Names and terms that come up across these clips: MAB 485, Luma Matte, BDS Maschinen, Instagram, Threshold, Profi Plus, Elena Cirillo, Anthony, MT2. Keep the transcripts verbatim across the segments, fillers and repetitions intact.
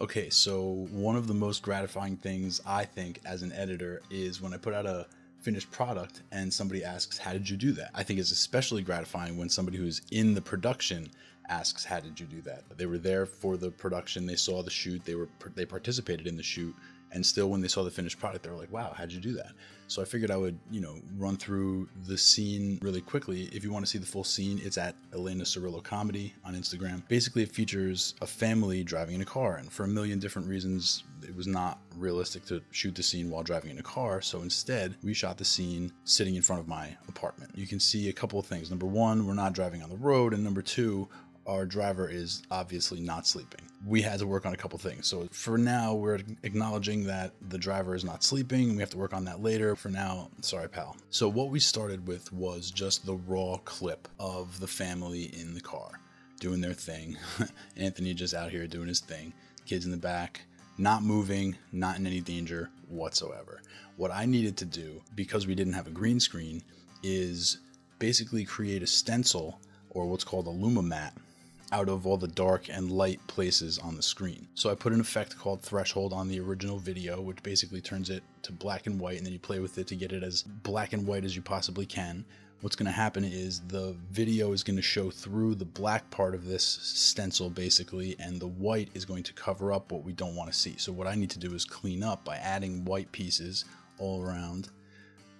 Okay, so one of the most gratifying things I think as an editor is when I put out a finished product and somebody asks, how did you do that? I think it's especially gratifying when somebody who's in the production asks, how did you do that? They were there for the production, they saw the shoot, they were they participated in the shoot, and still when they saw the finished product, they were like, wow, how'd you do that? So I figured I would, you know, run through the scene really quickly. If you want to see the full scene, it's at Elena Cirillo Comedy on Instagram. Basically, it features a family driving in a car, and for a million different reasons, it was not realistic to shoot the scene while driving in a car. So instead, we shot the scene sitting in front of my apartment. You can see a couple of things. Number one, we're not driving on the road, and number two, our driver is obviously not sleeping. We had to work on a couple things. So for now, we're acknowledging that the driver is not sleeping. We have to work on that later. For now, sorry, pal. So what we started with was just the raw clip of the family in the car doing their thing. Anthony just out here doing his thing. Kids in the back, not moving, not in any danger whatsoever. What I needed to do, because we didn't have a green screen, is basically create a stencil, or what's called a Luma Matte, out of all the dark and light places on the screen. So I put an effect called Threshold on the original video, which basically turns it to black and white, and then you play with it to get it as black and white as you possibly can. What's gonna happen is the video is gonna show through the black part of this stencil basically, and the white is going to cover up what we don't wanna see. So what I need to do is clean up by adding white pieces all around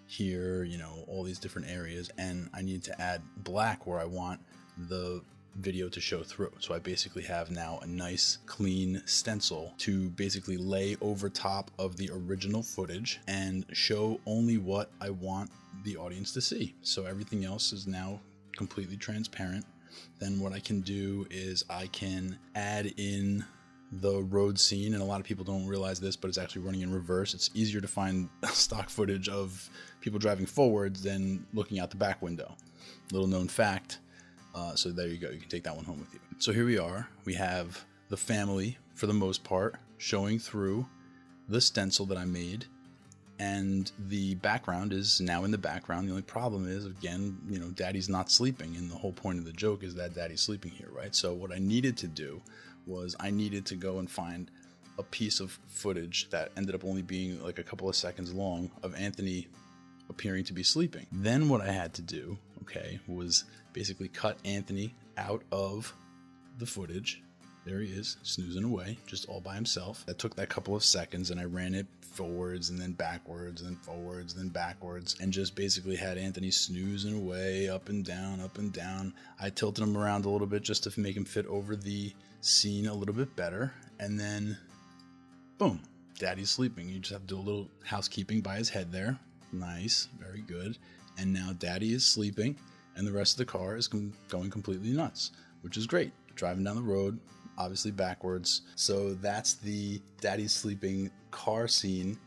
here, you know, all these different areas, and I need to add black where I want the video to show through. So I basically have now a nice clean stencil to basically lay over top of the original footage and show only what I want the audience to see. So everything else is now completely transparent. Then what I can do is I can add in the road scene, and a lot of people don't realize this, but it's actually running in reverse. It's easier to find stock footage of people driving forwards than looking out the back window. Little known fact. Uh, so there you go, you can take that one home with you. So here we are, we have the family, for the most part, showing through the stencil that I made, and the background is now in the background. The only problem is, again, you know, daddy's not sleeping, and the whole point of the joke is that daddy's sleeping here, right? So what I needed to do was I needed to go and find a piece of footage that ended up only being like a couple of seconds long of Anthony appearing to be sleeping. Then what I had to do, okay, was basically cut Anthony out of the footage. There he is, snoozing away, just all by himself. I took that couple of seconds and I ran it forwards and then backwards and then forwards and then backwards, and just basically had Anthony snoozing away, up and down, up and down. I tilted him around a little bit just to make him fit over the scene a little bit better, and then boom, daddy's sleeping. You just have to do a little housekeeping by his head there. Nice, very good. And now daddy is sleeping and the rest of the car is com going completely nuts, which is great. Driving down the road, obviously backwards. So that's the daddy sleeping car scene,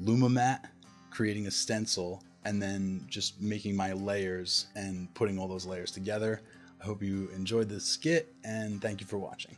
Luma Matte, creating a stencil, and then just making my layers and putting all those layers together. I hope you enjoyed this skit, and thank you for watching.